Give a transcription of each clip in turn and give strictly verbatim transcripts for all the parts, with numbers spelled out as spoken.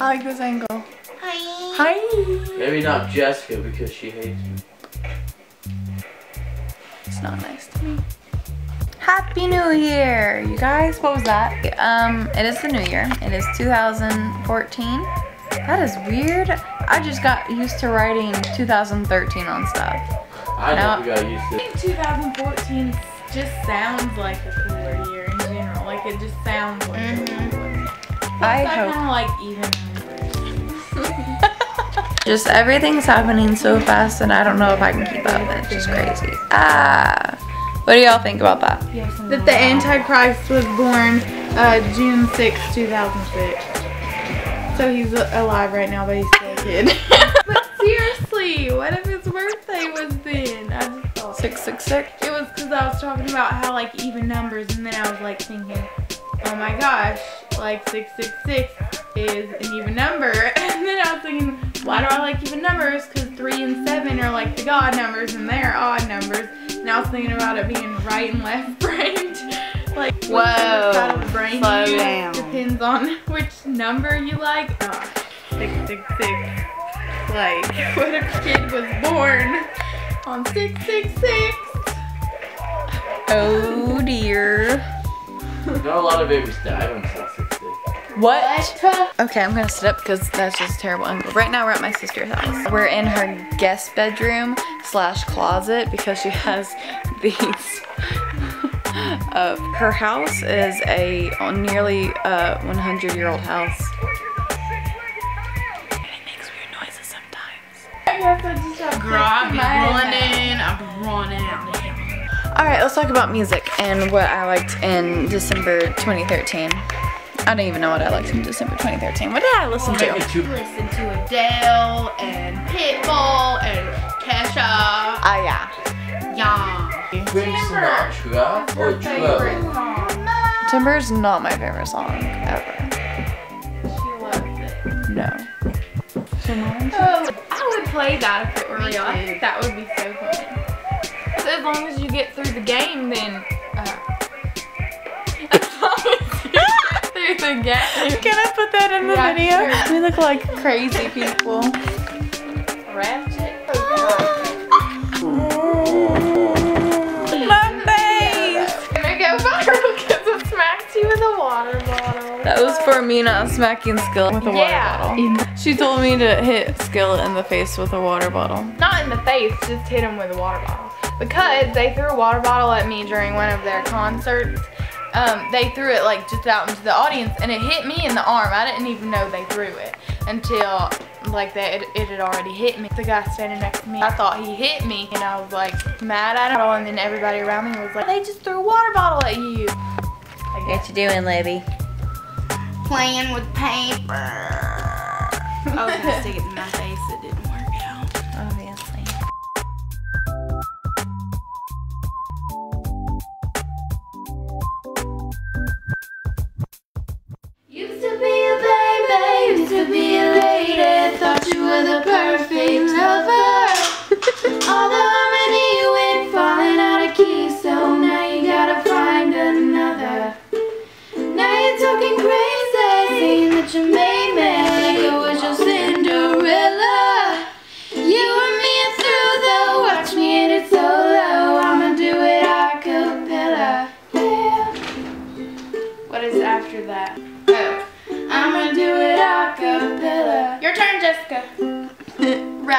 I like this angle. Hi. Hi. Maybe not Jessica because she hates me. It's not nice to me. Happy New Year, you guys. What was that? Um, it is the New Year. It is two thousand fourteen. That is weird. I just got used to writing two thousand thirteen on stuff. I never got used to it. I think two thousand fourteen just sounds like a cooler year in general. Like it just sounds like mm-hmm. a cooler year. I hope. Kind of like even. Just everything's happening so fast and I don't know if I can keep up. It's just crazy. Ah. What do y'all think about that? That the Antichrist was born uh, June sixth, two thousand six. So he's alive right now, but he's still a kid. But seriously, what if his birthday was then? I just thought. six six six? It was because I was talking about how like even numbers and then I was like thinking, oh my gosh, like six six six is an even number. And then I was thinking, why do I like even numbers? Because three and seven are like the God numbers and they're odd numbers. And I was thinking about it being right and left brained. Like, whoa, which side of the brain slow you down. Depends on which number you like. Oh, six six six. Like, what if a kid was born on six six six? Oh dear. You know, a lot of babies die when What? what? Okay, I'm gonna sit up because that's just a terrible angle. Right now we're at my sister's house. We're in her guest bedroom slash closet because she has these. uh, her house is a nearly uh, one hundred year old house. And it makes weird noises sometimes. I have to just Girl, I've been running, I've been running out. Alright, let's talk about music and what I liked in December twenty thirteen. I don't even know what I liked in December twenty thirteen. What did I listen to? I listened to Adele and Pitbull and Kesha. Oh yeah. Yeah. Timber. Timber. Timber's not my favorite song ever. She loves it. No. Oh, I would play that if it were real. I think that would be so fun. So as long as you get through the game, then. Can I put that in the yeah, video? Sure. We look like crazy people. Ratchet. My face! Gonna go viral because I smacked you with a water bottle. That was for me not smacking Skillet with a yeah. water bottle. She told me to hit Skillet in the face with a water bottle. Not in the face, just hit him with a water bottle. Because they threw a water bottle at me during one of their concerts. Um, they threw it like just out into the audience and it hit me in the arm. I didn't even know they threw it until like that it, it had already hit me. The guy standing next to me, I thought he hit me and I was like mad at him. And then everybody around me was like, they just threw a water bottle at you. Like, what you doing, Libby? Playing with paper. I was gonna stick it in my face. It didn't work out. Obviously.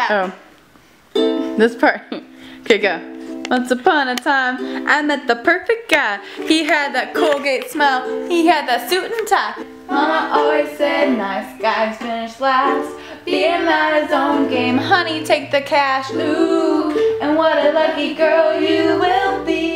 Oh, this part. Okay, go. Once upon a time, I met the perfect guy. He had that Colgate smile. He had that suit and tie. Mama always said, nice guys finish last. Being mad is own game. Honey, take the cash. Ooh, and what a lucky girl you will be.